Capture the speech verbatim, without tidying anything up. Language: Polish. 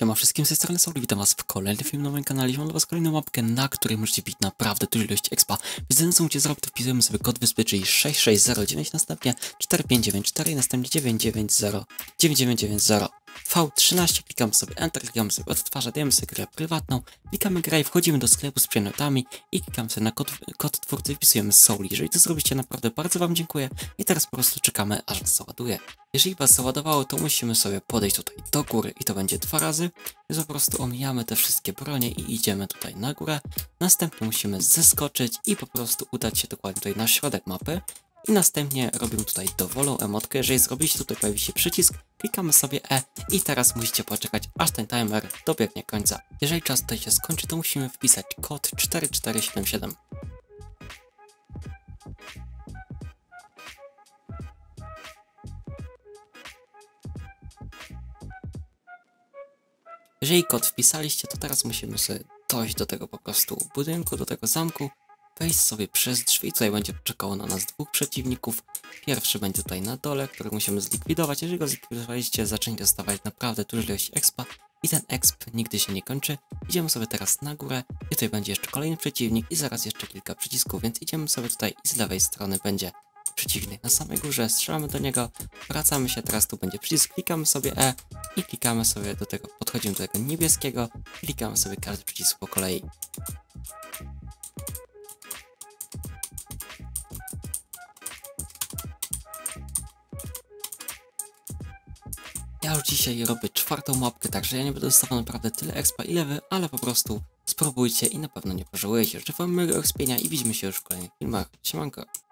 Siema wszystkim, z tej strony Sauru, witam was w kolejnym filmie na moim kanale. Mam dla was kolejną mapkę, na której możecie pić naprawdę dużą ilość expa. Więc jedyne co musicie zrobić, to wpisujemy sobie kod wyspy, czyli sześć sześć zero dziewięć, następnie cztery pięć dziewięć cztery, następnie dziewięć dziewięć zero dziewięć dziewięć zero V trzynaście, klikamy sobie Enter, klikamy sobie odtwarza, dajemy sobie grę prywatną, klikamy grę i wchodzimy do sklepu z przedmiotami i klikamy sobie na kod, kod twórcy i wpisujemy Sauru. Jeżeli to zrobicie, naprawdę bardzo wam dziękuję i teraz po prostu czekamy, aż nas załaduje. Jeżeli was załadowało, to musimy sobie podejść tutaj do góry i to będzie dwa razy. Więc po prostu omijamy te wszystkie bronie i idziemy tutaj na górę. Następnie musimy zeskoczyć i po prostu udać się dokładnie tutaj na środek mapy. I następnie robimy tutaj dowolną emotkę. Jeżeli zrobiliście, tutaj pojawi się przycisk, klikamy sobie E i teraz musicie poczekać, aż ten timer dobiegnie końca. Jeżeli czas tutaj się skończy, to musimy wpisać kod cztery cztery siedem siedem. Jeżeli kod wpisaliście, to teraz musimy sobie dojść do tego po prostu budynku, do tego zamku, wejść sobie przez drzwi. Tutaj będzie czekało na nas dwóch przeciwników. Pierwszy będzie tutaj na dole, który musimy zlikwidować. Jeżeli go zlikwidowaliście, zaczniecie dostawać naprawdę dużą ilość expa i ten exp nigdy się nie kończy. Idziemy sobie teraz na górę i tutaj będzie jeszcze kolejny przeciwnik i zaraz jeszcze kilka przycisków, więc idziemy sobie tutaj i z lewej strony będzie przeciwnik na samej górze, strzelamy do niego, wracamy się, teraz tu będzie przycisk, klikamy sobie E i klikamy sobie do tego, podchodzimy do tego niebieskiego, klikamy sobie każdy przycisk po kolei. Ja już dzisiaj robię czwartą mapkę, także ja nie będę dostawał naprawdę tyle expa ile wy, ale po prostu spróbujcie i na pewno nie pożałujecie. Życzę wam mojego ekspienia i widzimy się już w kolejnych filmach. Siemanko!